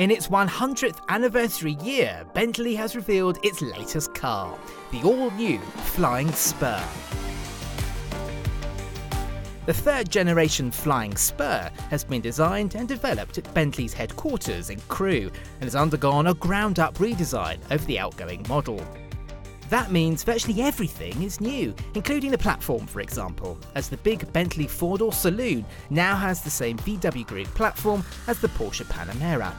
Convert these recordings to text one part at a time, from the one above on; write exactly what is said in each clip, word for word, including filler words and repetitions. In its one hundredth anniversary year, Bentley has revealed its latest car, the all-new Flying Spur. The third-generation Flying Spur has been designed and developed at Bentley's headquarters in Crewe and has undergone a ground-up redesign over the outgoing model. That means virtually everything is new, including the platform, for example, as the big Bentley four-door saloon now has the same V W Group platform as the Porsche Panamera.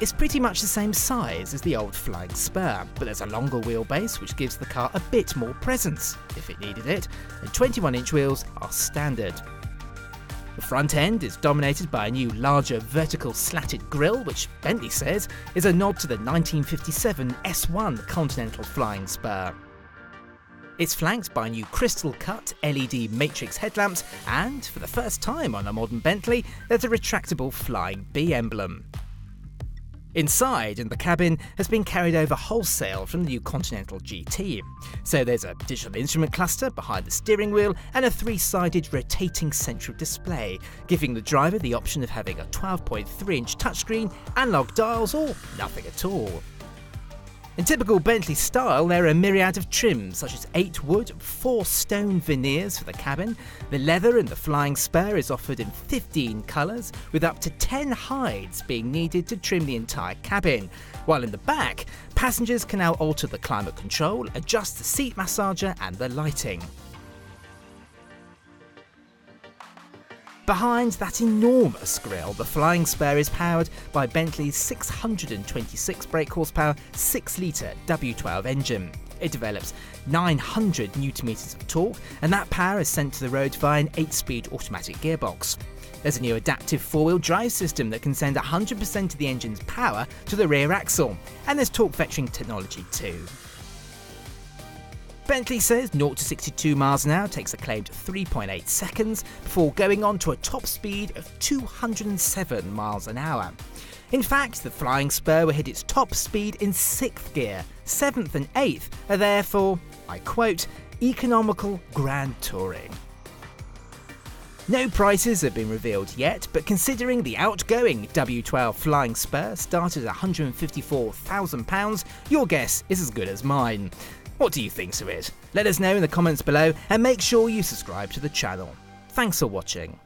It's pretty much the same size as the old Flying Spur, but there's a longer wheelbase which gives the car a bit more presence, if it needed it, and twenty-one inch wheels are standard. The front end is dominated by a new larger vertical slatted grille, which Bentley says is a nod to the nineteen fifty-seven S one Continental Flying Spur. It's flanked by new crystal cut L E D matrix headlamps, and for the first time on a modern Bentley, there's a retractable flying bee emblem. Inside, in the cabin, has been carried over wholesale from the new Continental G T. So there's a digital instrument cluster behind the steering wheel and a three-sided rotating central display, giving the driver the option of having a twelve point three inch touchscreen, analog dials, or nothing at all. In typical Bentley style, there are a myriad of trims, such as eight wood, four stone veneers for the cabin. The leather in the Flying Spur is offered in fifteen colours, with up to ten hides being needed to trim the entire cabin. While in the back, passengers can now alter the climate control, adjust the seat massager and the lighting. Behind that enormous grille, the Flying Spur is powered by Bentley's six hundred twenty-six brake horsepower six litre W twelve engine. It develops nine hundred newton-meters of torque, and that power is sent to the road via an eight-speed automatic gearbox. There's a new adaptive four-wheel drive system that can send one hundred percent of the engine's power to the rear axle, and there's torque vectoring technology too. Bentley says zero to sixty-two miles an hour takes a claimed three point eight seconds before going on to a top speed of two hundred seven miles an hour. In fact, the Flying Spur will hit its top speed in sixth gear. Seventh and eighth are therefore, I quote, economical grand touring. No prices have been revealed yet, but considering the outgoing W twelve Flying Spur started at one hundred fifty-four thousand pounds, your guess is as good as mine. What do you think to it? Let us know in the comments below and make sure you subscribe to the channel. Thanks for watching.